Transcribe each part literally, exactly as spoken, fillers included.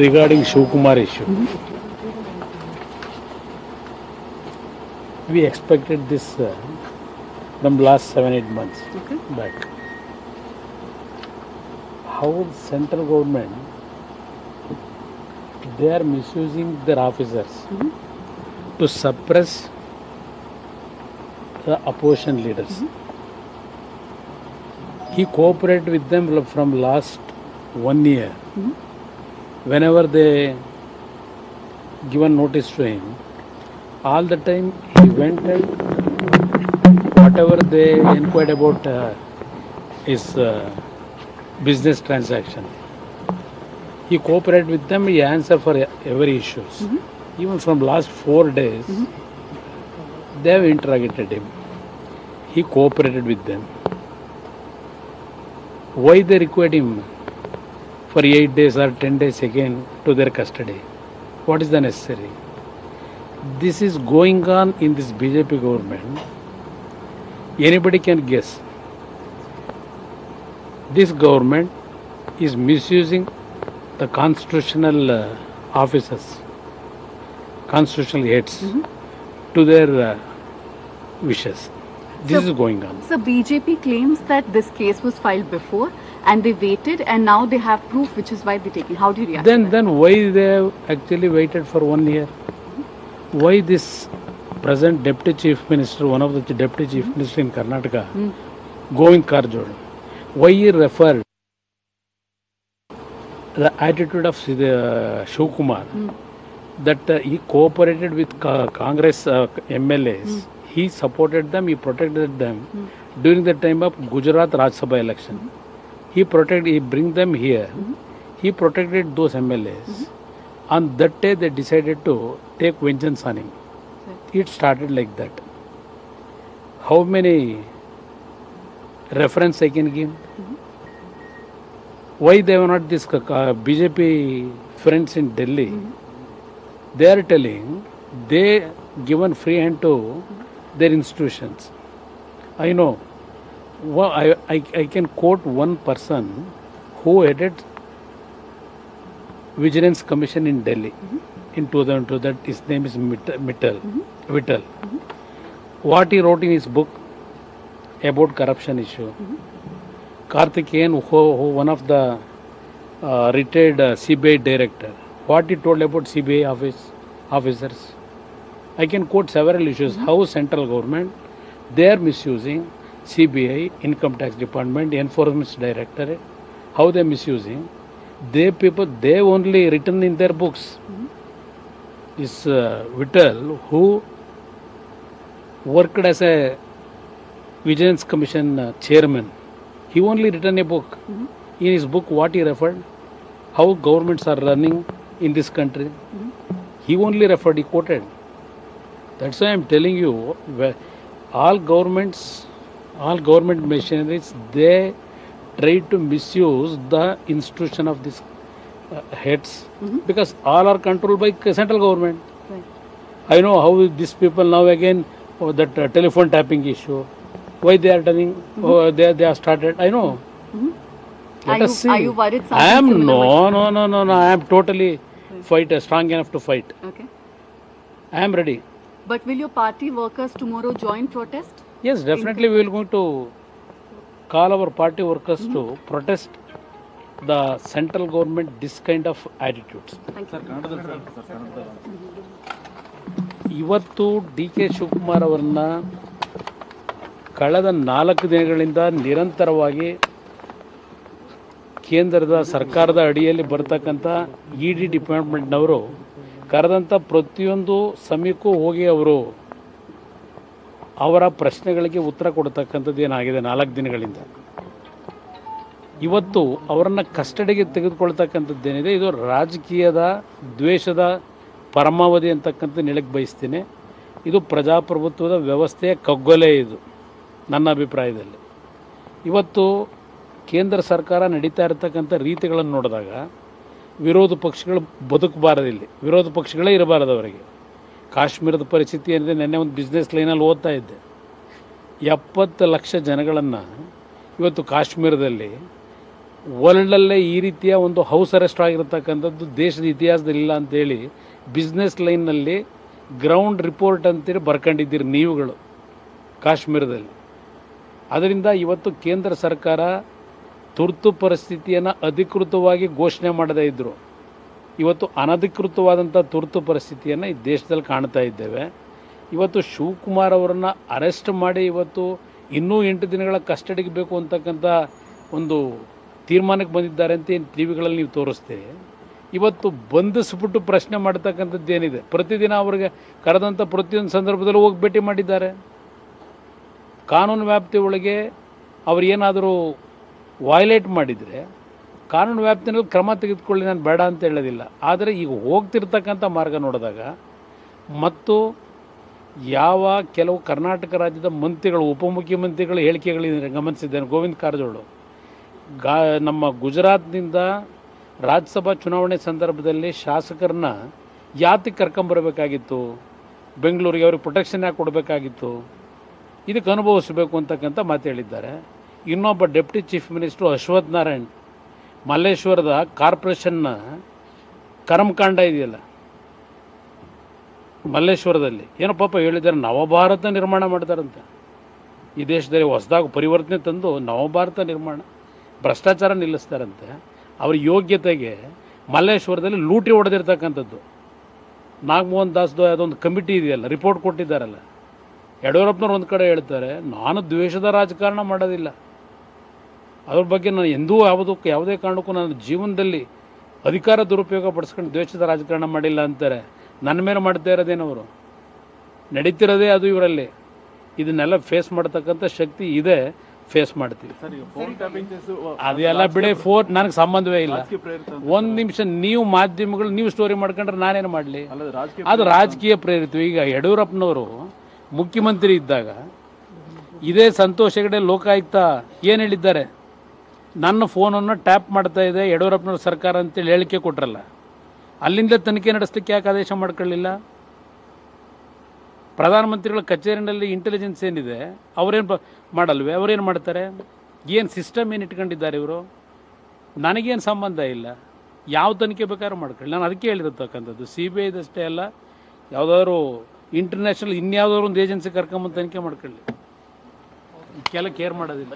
regarding Shukumar issue. Mm-hmm. We expected this uh, from last seven, eight months okay. back. How central government, they are misusing their officers mm-hmm. to suppress the opposition leaders. Mm-hmm. He cooperated with them from last one year. Mm-hmm. Whenever they given notice to him, all the time he went and whatever they inquired about uh, his uh, business transaction, he cooperated with them, he answered for every issues. Mm-hmm. Even from last four days, mm-hmm. they have interrogated him. He cooperated with them. Why they required him for eight days or ten days again to their custody? What is the necessary? This is going on in this B J P government. Anybody can guess. This government is misusing the constitutional uh, officers, constitutional heads mm-hmm. to their uh, wishes. This so, is going on. So B J P claims that this case was filed before and they waited and now they have proof, which is why they take it. How do you react? Then, to that? Then why they have actually waited for one year? Mm-hmm. Why this present Deputy Chief Minister, one of the Deputy Chief mm-hmm. Minister in Karnataka, mm-hmm. Govind Karjol, why he referred the attitude of uh, Shukumar mm. that uh, he cooperated with co Congress uh, M L As. Mm. He supported them, he protected them mm. during the time of Gujarat Rajya Sabha election. Mm. He protected, he bring them here. Mm. He protected those M L As. Mm. On that day, they decided to take vengeance on him. Right. It started like that. How many reference I can give? Mm-hmm. Why they were not this uh, B J P friends in Delhi? Mm-hmm. They are telling they given free hand to mm-hmm. their institutions. I know. Well, I, I, I can quote one person who headed Vigilance Commission in Delhi mm-hmm. in two thousand two. That his name is Mittal. Mm-hmm. Vittal. Mm-hmm. What he wrote in his book about corruption issue. Mm-hmm. Karthikeyan, who, who one of the uh, retired uh, C B I director, what he told about C B I office officers. I can quote several issues, mm-hmm. how central government, they are misusing C B I, Income Tax Department, Enforcement Directorate, how they are misusing. They people, they only written in their books. Mm-hmm. Is uh, Vittal, who worked as a Vigilance Commission uh, chairman, he only written a book. Mm-hmm. In his book, what he referred, how governments are running in this country. Mm-hmm. He only referred, he quoted. That's why I'm telling you, all governments, all government machineries, they try to misuse the institution of these uh, heads mm-hmm. because all are controlled by central government. Right. I know how these people now again, oh, that uh, telephone tapping issue. Why they are turning, mm-hmm. oh, they, they are started, I know. Mm-hmm. Let are us you, see. Are you worried I am, no, no, no, no, no, I am totally okay. fight, uh, strong enough to fight. Okay. I am ready. But will your party workers tomorrow join protest? Yes, definitely we will going to call our party workers mm-hmm. to protest the central government, this kind of attitudes. Thank you. Ivattu D K Shivakumar avarna ಕಳೆದ ನಾಲ್ಕು ದಿನಗಳಿಂದ ನಿರಂತರವಾಗಿ ಕೇಂದ್ರದ ಸರ್ಕಾರದ ಅಡಿಯಲ್ಲಿ ಬರ್ತಕ್ಕಂಥ E D ಡಿಪಾರ್ಟ್ಮೆಂಟ್ನವರು ಕರೆದಂಥ ಪ್ರತಿಯೊಂದು ಸಮಯಕ್ಕೂ ಹೋಗಿ ಅವರು ಅವರ ಪ್ರಶ್ನೆಗಳಿಗೆ ಉತ್ತರ ಕೊಡ್ತಕ್ಕಂಥದ್ದು ಏನಾಗಿದೆ ನಾಲ್ಕು ದಿನಗಳಿಂದ. ಇವತ್ತು ಅವರನ್ನು ಕಸ್ಟಡಿಗೆ ತೆಗೆದುಕೊಳ್ತಕ್ಕಂಥದ್ದೇನಿದೆ ಇದು ರಾಜಕೀಯದ ದ್ವೇಷದ ಪರಮಾವಧಿ ಅಂತಕ್ಕಂಥ ನೆಲೆಗೆ ಬಯಸ್ತೀನಿ. ಇದು ಪ್ರಜಾಪ್ರಭುತ್ವದ ವ್ಯವಸ್ಥೆಯ ಕಗ್ಗೊಲೆ ಇದು ನನ್ನ ಅಭಿಪ್ರಾಯದಲ್ಲಿ. ಇವತ್ತು ಕೇಂದ್ರ ಸರ್ಕಾರ ನಡೀತಾ ಇರತಕ್ಕಂಥ ರೀತಿಗಳನ್ನು ನೋಡಿದಾಗ ವಿರೋಧ ಪಕ್ಷಗಳು ಬದುಕಬಾರದು, ಇಲ್ಲಿ ವಿರೋಧ ಪಕ್ಷಗಳೇ ಇರಬಾರದು. ಅವರಿಗೆ ಕಾಶ್ಮೀರದ ಪರಿಸ್ಥಿತಿ ಏನಿದೆ, ನೆನ್ನೆ ಒಂದು ಬಿಸ್ನೆಸ್ ಲೈನಲ್ಲಿ ಓದ್ತಾ ಇದ್ದೆ, ಎಪ್ಪತ್ತು ಲಕ್ಷ ಜನಗಳನ್ನು ಇವತ್ತು ಕಾಶ್ಮೀರದಲ್ಲಿ ವರ್ಲ್ಡಲ್ಲೇ ಈ ರೀತಿಯ ಒಂದು ಹೌಸ್ ಅರೆಸ್ಟ್ ಆಗಿರತಕ್ಕಂಥದ್ದು ದೇಶದ ಇತಿಹಾಸದಲ್ಲಿಲ್ಲ ಅಂತೇಳಿ ಬಿಸ್ನೆಸ್ ಲೈನ್ನಲ್ಲಿ ಗ್ರೌಂಡ್ ರಿಪೋರ್ಟ್ ಅಂತೇಳಿ ಬರ್ಕೊಂಡಿದ್ದೀರಿ ನೀವುಗಳು ಕಾಶ್ಮೀರದಲ್ಲಿ. ಅದರಿಂದ ಇವತ್ತು ಕೇಂದ್ರ ಸರ್ಕಾರ ತುರ್ತು ಪರಿಸ್ಥಿತಿಯನ್ನು ಅಧಿಕೃತವಾಗಿ ಘೋಷಣೆ ಮಾಡದೇ ಇದ್ದರು ಇವತ್ತು ಅನಧಿಕೃತವಾದಂಥ ತುರ್ತು ಪರಿಸ್ಥಿತಿಯನ್ನು ಈ ದೇಶದಲ್ಲಿ ಕಾಣ್ತಾ ಇದ್ದೇವೆ. ಇವತ್ತು ಶಿವಕುಮಾರ್ ಅವರನ್ನು ಅರೆಸ್ಟ್ ಮಾಡಿ ಇವತ್ತು ಇನ್ನೂ ಎಂಟು ದಿನಗಳ ಕಸ್ಟಡಿಗೆ ಬೇಕು ಅಂತಕ್ಕಂಥ ಒಂದು ತೀರ್ಮಾನಕ್ಕೆ ಬಂದಿದ್ದಾರೆ ಅಂತ ಏನು ಟಿ ವಿಗಳಲ್ಲಿ ನೀವು ತೋರಿಸ್ತೀರಿ. ಇವತ್ತು ಬಂಧಿಸ್ಬಿಟ್ಟು ಪ್ರಶ್ನೆ ಮಾಡ್ತಕ್ಕಂಥದ್ದೇನಿದೆ, ಪ್ರತಿದಿನ ಅವರಿಗೆ ಕರೆದಂಥ ಪ್ರತಿಯೊಂದು ಸಂದರ್ಭದಲ್ಲೂ ಹೋಗಿ ಭೇಟಿ ಮಾಡಿದ್ದಾರೆ. ಕಾನೂನು ವ್ಯಾಪ್ತಿ ಒಳಗೆ ಅವ್ರು ಏನಾದರೂ ವಯಲೇಟ್ ಮಾಡಿದರೆ ಕಾನೂನು ವ್ಯಾಪ್ತಿನಲ್ಲಿ ಕ್ರಮ ತೆಗೆದುಕೊಳ್ಳಿ, ನಾನು ಬೇಡ ಅಂತ ಹೇಳೋದಿಲ್ಲ. ಆದರೆ ಈಗ ಹೋಗ್ತಿರ್ತಕ್ಕಂಥ ಮಾರ್ಗ ನೋಡಿದಾಗ ಮತ್ತು ಯಾವ ಕೆಲವು ಕರ್ನಾಟಕ ರಾಜ್ಯದ ಮಂತ್ರಿಗಳು, ಉಪಮುಖ್ಯಮಂತ್ರಿಗಳ ಹೇಳಿಕೆಗಳಿಂದ ಗಮನಿಸಿದ್ದೇನೆ. ಗೋವಿಂದ ಕಾರಜೋಳು ಗಾ ನಮ್ಮ ಗುಜರಾತ್ನಿಂದ ರಾಜ್ಯಸಭಾ ಚುನಾವಣೆ ಸಂದರ್ಭದಲ್ಲಿ ಶಾಸಕರನ್ನ ಯಾತಕ್ಕೆ ಕರ್ಕೊಂಬರಬೇಕಾಗಿತ್ತು, ಬೆಂಗಳೂರಿಗೆ ಅವ್ರಿಗೆ ಪ್ರೊಟೆಕ್ಷನ್ ಯಾಕೆ ಕೊಡಬೇಕಾಗಿತ್ತು, ಇದಕ್ಕೆ ಅನುಭವಿಸಬೇಕು ಅಂತಕ್ಕಂಥ ಮಾತು ಹೇಳಿದ್ದಾರೆ. ಇನ್ನೊಬ್ಬ deputy chief minister Ashwath Narayan ಮಲ್ಲೇಶ್ವರದ ಕಾರ್ಪೊರೇಷನ್ನ ಕರ್ಮಕಾಂಡ ಇದೆಯಲ್ಲ ಮಲ್ಲೇಶ್ವರದಲ್ಲಿ ಏನೋ ಪಾಪ ಹೇಳಿದ್ದಾರೆ, ನವಭಾರತ ನಿರ್ಮಾಣ ಮಾಡ್ತಾರಂತೆ ಈ ದೇಶದಲ್ಲಿ, ಹೊಸದಾಗಿ ಪರಿವರ್ತನೆ ತಂದು ನವಭಾರತ ನಿರ್ಮಾಣ, ಭ್ರಷ್ಟಾಚಾರ ನಿಲ್ಲಿಸ್ತಾರಂತೆ. ಅವ್ರ ಯೋಗ್ಯತೆಗೆ ಮಲ್ಲೇಶ್ವರದಲ್ಲಿ ಲೂಟಿ ಹೊಡೆದಿರ್ತಕ್ಕಂಥದ್ದು ನಾಗಮೋಹನ್ ದಾಸ್ದು ಅದೊಂದು ಕಮಿಟಿ ಇದೆಯಲ್ಲ, ರಿಪೋರ್ಟ್ ಕೊಟ್ಟಿದ್ದಾರಲ್ಲ. ಯಡಿಯೂರಪ್ಪನವ್ರು ಒಂದು ಕಡೆ ಹೇಳ್ತಾರೆ ನಾನು ದ್ವೇಷದ ರಾಜಕಾರಣ ಮಾಡೋದಿಲ್ಲ, ಅದ್ರ ಬಗ್ಗೆ ನಾನು ಎಂದೂ ಯಾವುದಕ್ಕೂ ಯಾವುದೇ ಕಾರಣಕ್ಕೂ ನನ್ನ ಜೀವನದಲ್ಲಿ ಅಧಿಕಾರ ದುರುಪಯೋಗ ಪಡಿಸ್ಕೊಂಡು ದ್ವೇಷದ ರಾಜಕಾರಣ ಮಾಡಿಲ್ಲ ಅಂತಾರೆ. ನನ್ನ ಮೇಲೆ ಮಾಡ್ತಾ ಇರೋದೇನವರು ನಡೀತಿರೋದೇ ಅದು ಇವರಲ್ಲಿ. ಇದನ್ನೆಲ್ಲ ಫೇಸ್ ಮಾಡ್ತಕ್ಕಂಥ ಶಕ್ತಿ ಇದೆ, ಫೇಸ್ ಮಾಡ್ತೀವಿ. ಅದೆಲ್ಲ ಬಿಡಿ, ಫೋನ್ ನನಗೆ ಸಂಬಂಧವೇ ಇಲ್ಲ. ಒಂದು ನಿಮಿಷ ನೀವು ಮಾಧ್ಯಮಗಳು ನೀವು ಸ್ಟೋರಿ ಮಾಡ್ಕೊಂಡ್ರೆ ನಾನೇನು ಮಾಡಲಿ, ಅದು ರಾಜಕೀಯ ಪ್ರೇರಿತ. ಈಗ ಯಡಿಯೂರಪ್ಪನವರು ಮುಖ್ಯಮಂತ್ರಿ ಇದ್ದಾಗ ಇದೇ ಸಂತೋಷ್ ಹೆಗಡೆ ಲೋಕಾಯುಕ್ತ ಏನು ಹೇಳಿದ್ದಾರೆ, ನನ್ನ ಫೋನನ್ನು ಟ್ಯಾಪ್ ಮಾಡ್ತಾ ಇದೆ ಯಡಿಯೂರಪ್ಪನವ್ರ ಸರ್ಕಾರ ಅಂತೇಳಿ ಹೇಳಿಕೆ ಕೊಟ್ರಲ್ಲ, ಅಲ್ಲಿಂದ ತನಿಖೆ ನಡೆಸಲಿಕ್ಕೆ ಯಾಕೆ ಆದೇಶ ಮಾಡ್ಕೊಳ್ಳಿಲ್ಲ? ಪ್ರಧಾನಮಂತ್ರಿಗಳ ಕಚೇರಿನಲ್ಲಿ ಇಂಟೆಲಿಜೆನ್ಸ್ ಏನಿದೆ ಅವರೇನು ಮಾಡಲ್ವೇ? ಅವರೇನು ಮಾಡ್ತಾರೆ? ಏನು ಸಿಸ್ಟಮ್ ಏನು ಇಟ್ಕೊಂಡಿದ್ದಾರೆ ಇವರು? ನನಗೇನು ಸಂಬಂಧ ಇಲ್ಲ, ಯಾವ ತನಿಖೆ ಬೇಕಾದ್ರೂ ಮಾಡ್ಕೊಳ್ಳಿ. ನಾನು ಅದಕ್ಕೆ ಹೇಳಿರತಕ್ಕಂಥದ್ದು ಸಿ ಬಿ ಐದಷ್ಟೇ ಅಲ್ಲ, ಯಾವುದಾದ್ರು ಇಂಟರ್ನ್ಯಾಷನಲ್ ಇನ್ಯಾವ್ದಾದ್ರು ಒಂದು ಏಜೆನ್ಸಿ ಕರ್ಕೊಂಬಂದು ತನಿಖೆ ಮಾಡ್ಕೊಳ್ಳಿ, ಕೆಲ ಕೇರ್ ಮಾಡೋದಿಲ್ಲ.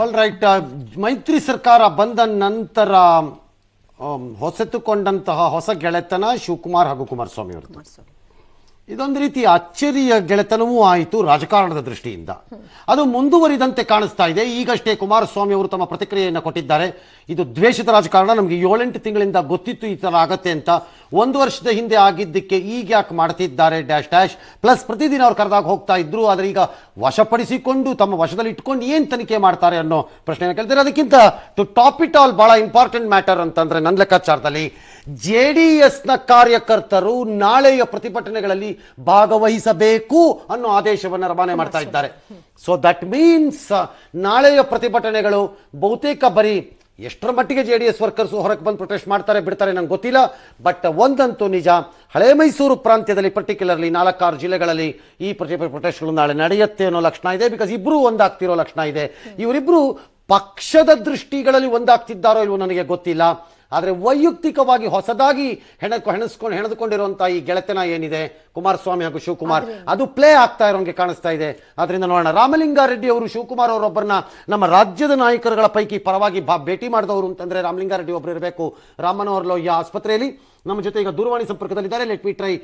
ಆಲ್ ರೈಟ್, ಮೈತ್ರಿ ಸರ್ಕಾರ ಬಂದ ನಂತರ ಹೊಸತುಕೊಂಡಂತಹ ಹೊಸ ಗೆಳೆತನ ಶಿವಕುಮಾರ್ ಹಾಗೂ ಕುಮಾರಸ್ವಾಮಿ ಅವರು, ಇದೊಂದು ರೀತಿ ಅಚ್ಚರಿಯ ಗೆಳೆತನವೂ ಆಯಿತು ರಾಜಕಾರಣದ ದೃಷ್ಟಿಯಿಂದ, ಅದು ಮುಂದುವರಿದಂತೆ ಕಾಣಿಸ್ತಾ ಇದೆ. ಈಗಷ್ಟೇ ಕುಮಾರಸ್ವಾಮಿ ಅವರು ತಮ್ಮ ಪ್ರತಿಕ್ರಿಯೆಯನ್ನು ಕೊಟ್ಟಿದ್ದಾರೆ. ಇದು ದ್ವೇಷದ ರಾಜಕಾರಣ, ನಮಗೆ ಏಳೆಂಟು ತಿಂಗಳಿಂದ ಗೊತ್ತಿತ್ತು ಈ ಥರ ಆಗತ್ತೆ ಅಂತ, ಒಂದು ವರ್ಷದ ಹಿಂದೆ ಆಗಿದ್ದಕ್ಕೆ ಈಗ ಯಾಕೆ ಮಾಡ್ತಿದ್ದಾರೆ ಡ್ಯಾಶ್ ಡ್ಯಾಶ್ ಪ್ಲಸ್ ಪ್ರತಿದಿನ ಅವ್ರು ಕರೆದಾಗ ಹೋಗ್ತಾ ಇದ್ರು, ಆದರೆ ಈಗ ವಶಪಡಿಸಿಕೊಂಡು ತಮ್ಮ ವಶದಲ್ಲಿ ಇಟ್ಕೊಂಡು ಏನು ತನಿಖೆ ಮಾಡ್ತಾರೆ ಅನ್ನೋ ಪ್ರಶ್ನೆಯನ್ನು ಕೇಳ್ತಾರೆ. ಅದಕ್ಕಿಂತ ಟು ಟಾಪ್ ಇಟ್ ಆಲ್ ಭಾಳ ಇಂಪಾರ್ಟೆಂಟ್ ಮ್ಯಾಟರ್ ಅಂತಂದರೆ ನನ್ನ ಲೆಕ್ಕಾಚಾರದಲ್ಲಿ ಜೆ ಡಿ ಎಸ್ನ ಕಾರ್ಯಕರ್ತರು ನಾಳೆಯ ಪ್ರತಿಭಟನೆಗಳಲ್ಲಿ ಭಾಗವಹಿಸಬೇಕು ಅನ್ನೋ ಆದೇಶವನ್ನು ರವಾನೆ ಮಾಡ್ತಾ ಇದ್ದಾರೆ. ಸೊ ದಟ್ ಮೀನ್ಸ್ ನಾಳೆಯ ಪ್ರತಿಭಟನೆಗಳು ಬಹುತೇಕ ಬರೀ ಎಷ್ಟರ ಮಟ್ಟಿಗೆ ಜೆ ಡಿ ಎಸ್ ವರ್ಕರ್ಸ್ ಹೊರಗೆ ಬಂದು ಪ್ರೊಟೆಸ್ಟ್ ಮಾಡ್ತಾರೆ ಬಿಡ್ತಾರೆ ನಂಗೆ ಗೊತ್ತಿಲ್ಲ, ಬಟ್ ಒಂದಂತೂ ನಿಜ, ಹಳೆ ಮೈಸೂರು ಪ್ರಾಂತ್ಯದಲ್ಲಿ ಪರ್ಟಿಕ್ಯುಲರ್ಲಿ ನಾಲ್ಕಾರು ಜಿಲ್ಲೆಗಳಲ್ಲಿ ಈ ಪ್ರೊಟೆಸ್ಟ್ಗಳು ನಾಳೆ ನಡೆಯುತ್ತೆ ಅನ್ನೋ ಲಕ್ಷಣ ಇದೆ. ಬಿಕಾಸ್ ಇಬ್ಬರೂ ಒಂದಾಗ್ತಿರೋ ಲಕ್ಷಣ ಇದೆ. ಇವರಿಬ್ಬರು ಪಕ್ಷದ ದೃಷ್ಟಿಗಳಲ್ಲಿ ಒಂದಾಗ್ತಿದ್ದಾರೋ ಇಲ್ವೋ ನನಗೆ ಗೊತ್ತಿಲ್ಲ, ಆದರೆ ವೈಯಕ್ತಿಕವಾಗಿ ಹೊಸದಾಗಿ ಹೆಣಕು ಹೆಣಸ್ಕೊಂಡು ಹೆಣೆದುಕೊಂಡಿರುವಂತಹ ಈ ಗೆಳೆತನ ಏನಿದೆ ಕುಮಾರಸ್ವಾಮಿ ಹಾಗೂ ಶಿವಕುಮಾರ್, ಅದು ಪ್ಲೇ ಆಗ್ತಾ ಇರೋಂಗೆ ಕಾಣಿಸ್ತಾ ಇದೆ. ಅದರಿಂದ ನೋಡೋಣ. ರಾಮಲಿಂಗಾರೆಡ್ಡಿ ಅವರು ಶಿವಕುಮಾರ್ ಅವರೊಬ್ಬರನ್ನ ನಮ್ಮ ರಾಜ್ಯದ ನಾಯಕರುಗಳ ಪೈಕಿ ಪರವಾಗಿ ಬಾ ಭೇಟಿ ಮಾಡಿದವರು ಅಂತಂದರೆ ರಾಮಲಿಂಗಾರೆಡ್ಡಿ ಒಬ್ಬರು ಇರಬೇಕು ರಾಮನವರ್ಲೋ ಈ ಆಸ್ಪತ್ರೆಯಲ್ಲಿ. ನಮ್ಮ ಜೊತೆ ಈಗ ದೂರವಾಣಿ ಸಂಪರ್ಕದಲ್ಲಿದ್ದಾರೆ. Let me try